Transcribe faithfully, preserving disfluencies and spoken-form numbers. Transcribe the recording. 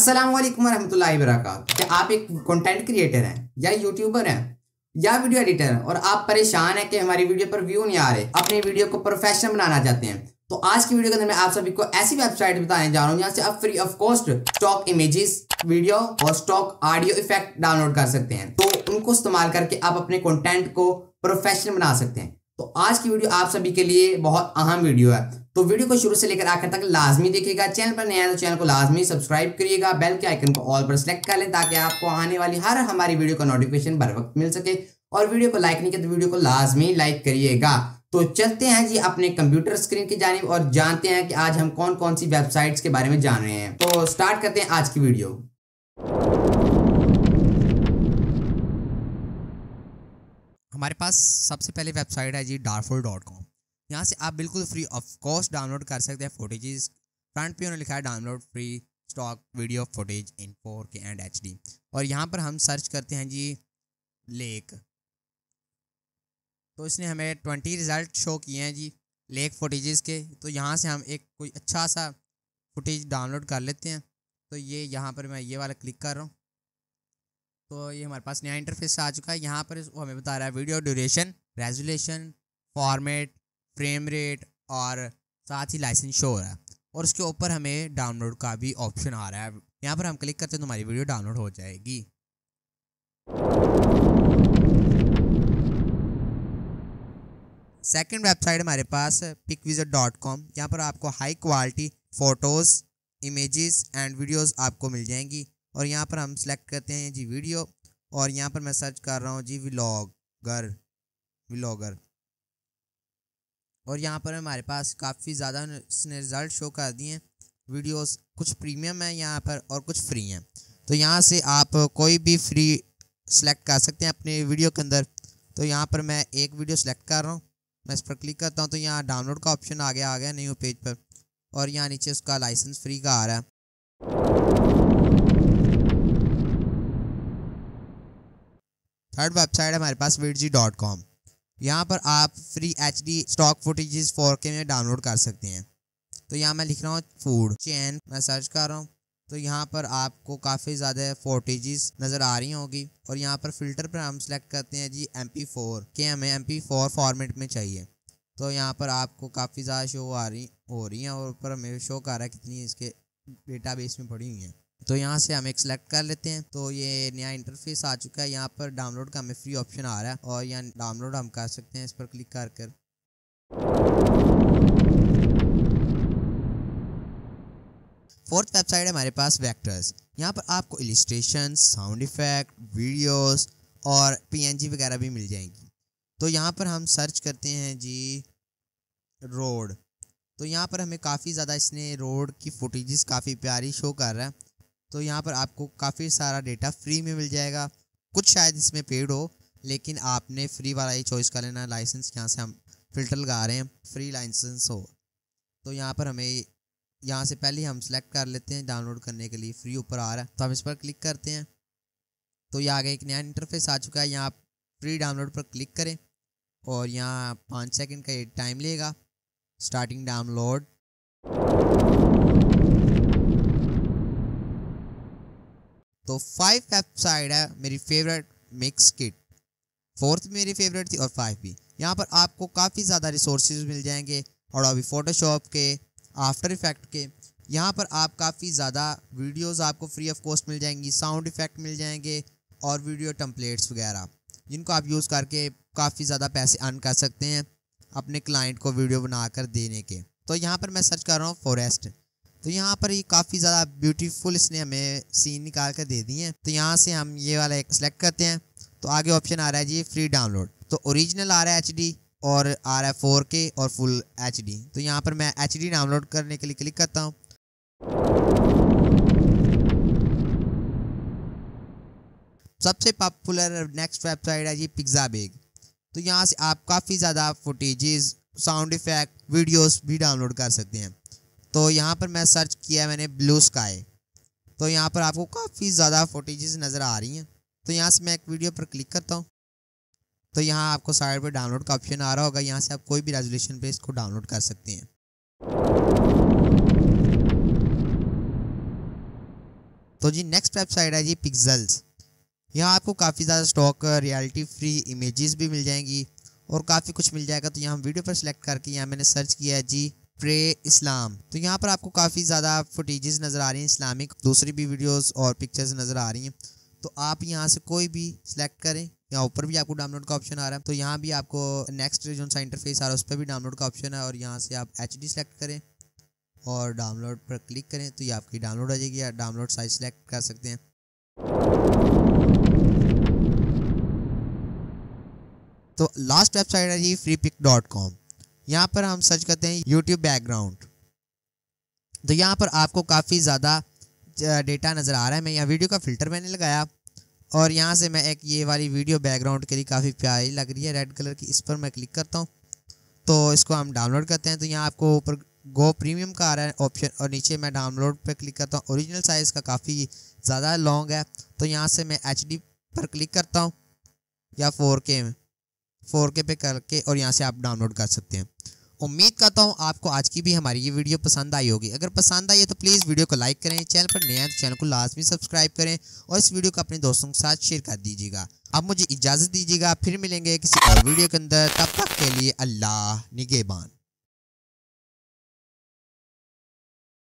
अस्सलाम वालेकुम रहमतुल्लाहि वबरकातुहू। आप एक कंटेंट क्रिएटर हैं या यूट्यूबर हैं या वीडियो एडिटर हैं और आप परेशान हैं कि हमारी वीडियो पर व्यू नहीं आ रहे, अपने वीडियो को प्रोफेशनल बनाना चाहते हैं, तो आज की वीडियो के अंदर मैं आप सभी को ऐसी वेबसाइट बताने जा रहा हूँ जहाँ से आप free of cost stock images, video और स्टॉक ऑडियो इफेक्ट डाउनलोड कर सकते हैं, तो उनको इस्तेमाल करके आप अपने कंटेंट को प्रोफेशनल बना सकते हैं। तो आज की वीडियो आप सभी के लिए बहुत अहम वीडियो है, तो वीडियो को शुरू से लेकर आखिर तक लाजमी देखिएगा। चैनल पर नया है तो चैनल को लाजमी सब्सक्राइब करिएगा, बेल के आइकन को ऑल पर सेलेक्ट कर लें ताकि आपको आने वाली हर हमारी वीडियो का नोटिफिकेशन बर वक्त मिल सके, और वीडियो को लाइक नहीं किया तो वीडियो को लाजमी लाइक करिएगा। तो चलते हैं जी अपने कंप्यूटर स्क्रीन की जानिब और जानते हैं कि आज हम कौन कौन सी वेबसाइट्स के बारे में जान रहे हैं। तो स्टार्ट करते हैं आज की वीडियो। हमारे पास सबसे पहले वेबसाइट है जी डार्फुल डॉट कॉम। यहाँ से आप बिल्कुल फ्री ऑफ कॉस्ट डाउनलोड कर सकते हैं फोटेजेस। फ्रंट पे उन्होंने लिखा है download free stock video footage in four K and H D, और यहाँ पर हम सर्च करते हैं जी लेक, तो इसने हमें ट्वेंटी रिज़ल्ट शो किए हैं जी लेक फोटेजेस के। तो यहाँ से हम एक कोई अच्छा सा फुटेज डाउनलोड कर लेते हैं। तो ये यहाँ पर मैं ये वाला क्लिक कर रहा हूँ, तो ये हमारे पास नया इंटरफेस आ चुका है। यहाँ पर वो हमें बता रहा है video duration, resolution, format, frame rate और साथ ही लाइसेंस शो हो रहा है, और उसके ऊपर हमें डाउनलोड का भी ऑप्शन आ रहा है। यहाँ पर हम क्लिक करते हैं तो हमारी वीडियो डाउनलोड हो जाएगी। सेकंड वेबसाइट हमारे पास पिक्विज़र डॉट कॉम। यहाँ पर आपको high quality photos, images and videos आपको मिल जाएंगी, और यहाँ पर हम सेलेक्ट करते हैं जी वीडियो, और यहाँ पर मैं सर्च कर रहा हूँ जी व्लॉगर व्लॉगर और यहाँ पर हमारे पास काफ़ी ज़्यादा इसने रिज़ल्ट शो कर दिए हैं। वीडियोस कुछ प्रीमियम है यहाँ पर और कुछ फ्री हैं, तो यहाँ से आप कोई भी फ्री सिलेक्ट कर सकते हैं अपने वीडियो के अंदर। तो यहाँ पर मैं एक वीडियो सिलेक्ट कर रहा हूँ, मैं इस पर क्लिक करता हूँ तो यहाँ डाउनलोड का ऑप्शन आ गया आ गया न्यू पेज पर, और यहाँ नीचे उसका लाइसेंस फ्री का आ रहा है। थर्ड वेबसाइट हमारे पास वीडजी डॉट कॉम। यहाँ पर आप free H D stock footages four K में डाउनलोड कर सकते हैं। तो यहाँ मैं लिख रहा हूँ फूड चैन, मैं सर्च कर रहा हूँ, तो यहाँ पर आपको काफ़ी ज़्यादा फोटेजेस नज़र आ रही होंगी, और यहाँ पर फ़िल्टर पर हम सेलेक्ट करते हैं जी एम पी फोर के, हमें एम पी फोर फॉर्मेट में चाहिए। तो यहाँ पर आपको काफ़ी ज़्यादा शो आ रही हो रही हैं, और ऊपर हमें शो कर रहा है कितनी इसके डेटाबेस में पड़ी हुई हैं। तो यहाँ से हम एक सेलेक्ट कर लेते हैं। तो ये नया इंटरफेस आ चुका है, यहाँ पर डाउनलोड का हमें फ्री ऑप्शन आ रहा है, और यहाँ डाउनलोड हम कर सकते हैं इस पर क्लिक कर कर। फोर्थ वेबसाइट है हमारे पास वेक्टर्स। यहाँ पर आपको इलिस्ट्रेशन, साउंड इफेक्ट, वीडियोस और पी एन जी वगैरह भी मिल जाएंगी। तो यहाँ पर हम सर्च करते हैं जी रोड, तो यहाँ पर हमें काफ़ी ज़्यादा इसने रोड की फुटेजेस काफ़ी प्यारी शो कर रहा है। तो यहाँ पर आपको काफ़ी सारा डेटा फ्री में मिल जाएगा, कुछ शायद इसमें पेड हो, लेकिन आपने फ्री वाला ही चॉइस कर लेना। लाइसेंस यहाँ से हम फ़िल्टर लगा रहे हैं, फ्री लाइसेंस हो। तो यहाँ पर हमें यहाँ से पहले हम सेलेक्ट कर लेते हैं डाउनलोड करने के लिए, फ्री ऊपर आ रहा है तो हम इस पर क्लिक करते हैं। तो यहाँ आगे एक नया इंटरफेस आ चुका है, यहाँ आप फ्री डाउनलोड पर क्लिक करें, और यहाँ पाँच सेकेंड का टाइम लेगा स्टार्टिंग डाउनलोड। तो फाइव वेबसाइट है मेरी फेवरेट मिक्सकिट, फोर्थ मेरी फेवरेट थी और फाइव भी। यहाँ पर आपको काफ़ी ज़्यादा रिसोर्सेज मिल जाएंगे, और अभी फोटोशॉप के, आफ्टर इफेक्ट के, यहाँ पर आप काफ़ी ज़्यादा वीडियोस आपको फ्री ऑफ कॉस्ट मिल जाएंगी, साउंड इफेक्ट मिल जाएंगे और वीडियो टम्पलेट्स वगैरह, जिनको आप यूज़ करके काफ़ी ज़्यादा पैसे अर्न कर सकते हैं अपने क्लाइंट को वीडियो बना कर देने के। तो यहाँ पर मैं सर्च कर रहा हूँ फॉरेस्ट, तो यहाँ पर ये काफ़ी ज़्यादा ब्यूटीफुल इसने हमें सीन निकाल कर दे दिए हैं। तो यहाँ से हम ये वाला एक सेलेक्ट करते हैं, तो आगे ऑप्शन आ रहा है जी फ्री डाउनलोड, तो ओरिजिनल आ रहा है एच डी और आ रहा है फोर के और फुल एच डी। तो यहाँ पर मैं एच डी डाउनलोड करने के लिए क्लिक करता हूँ। सबसे पॉपुलर नेक्स्ट वेबसाइट है जी पिक्साबे, तो यहाँ से आप काफ़ी ज़्यादा फुटेजेस, साउंड इफेक्ट, वीडियोज़ भी डाउनलोड कर सकते हैं। तो यहाँ पर मैं सर्च किया मैंने ब्लू स्काई, तो यहाँ पर आपको काफ़ी ज़्यादा फोटेजेस नज़र आ रही हैं। तो यहाँ से मैं एक वीडियो पर क्लिक करता हूँ, तो यहाँ आपको साइड पर डाउनलोड का ऑप्शन आ रहा होगा, यहाँ से आप कोई भी रेजोल्यूशन पे इसको डाउनलोड कर सकते हैं। तो जी नेक्स्ट वेबसाइट है जी पिक्सल्स। यहाँ आपको काफ़ी ज़्यादा स्टॉक रियलिटी फ्री इमेजेस भी मिल जाएंगी और काफ़ी कुछ मिल जाएगा। तो यहाँ वीडियो पर सिलेक्ट करके यहाँ मैंने सर्च किया है जी प्रे इस्लाम। तो यहाँ पर आपको काफ़ी ज़्यादा फुटेजेस नज़र आ रही हैं इस्लामिक, दूसरी भी वीडियोस और पिक्चर्स नज़र आ रही हैं। तो आप यहाँ से कोई भी सिलेक्ट करें, यहाँ ऊपर भी आपको डाउनलोड का ऑप्शन आ रहा है। तो यहाँ भी आपको नेक्स्ट जो सा इंटरफेस आ रहा है उस पर भी डाउनलोड का ऑप्शन है और यहाँ से आप एच डी सेलेक्ट करें और डाउनलोड पर क्लिक करें तो ये आपकी डाउनलोड आ जाएगी। या डाउनलोड साइज सेलेक्ट कर सकते हैं। तो लास्ट वेबसाइट है जी फ्री पिक डॉट कॉम। यहाँ पर हम सर्च करते हैं यूट्यूब बैकग्राउंड। तो यहाँ पर आपको काफ़ी ज़्यादा डेटा नज़र आ रहा है। मैं यहाँ वीडियो का फ़िल्टर मैंने लगाया और यहाँ से मैं एक ये वाली वीडियो बैकग्राउंड के लिए काफ़ी प्यारी लग रही है रेड कलर की, इस पर मैं क्लिक करता हूँ। तो इसको हम डाउनलोड करते हैं। तो यहाँ आपको ऊपर गो प्रीमियम का आ रहा है ऑप्शन और नीचे मैं डाउनलोड पर क्लिक करता हूँ। ओरिजिनल साइज़ का काफ़ी ज़्यादा लॉन्ग है तो यहाँ से मैं एच डी पर क्लिक करता हूँ या फोर के में फोर के पे करके और यहाँ से आप डाउनलोड कर सकते हैं। उम्मीद करता हूँ आपको आज की भी हमारी ये वीडियो पसंद आई होगी। अगर पसंद आई है तो प्लीज़ वीडियो को लाइक करें, चैनल पर नए हैं तो चैनल को लाजमी सब्सक्राइब करें और इस वीडियो को अपने दोस्तों के साथ शेयर कर दीजिएगा। अब मुझे इजाज़त दीजिएगा, फिर मिलेंगे किसी और वीडियो के अंदर। तब तक के लिए अल्लाह निगेबान।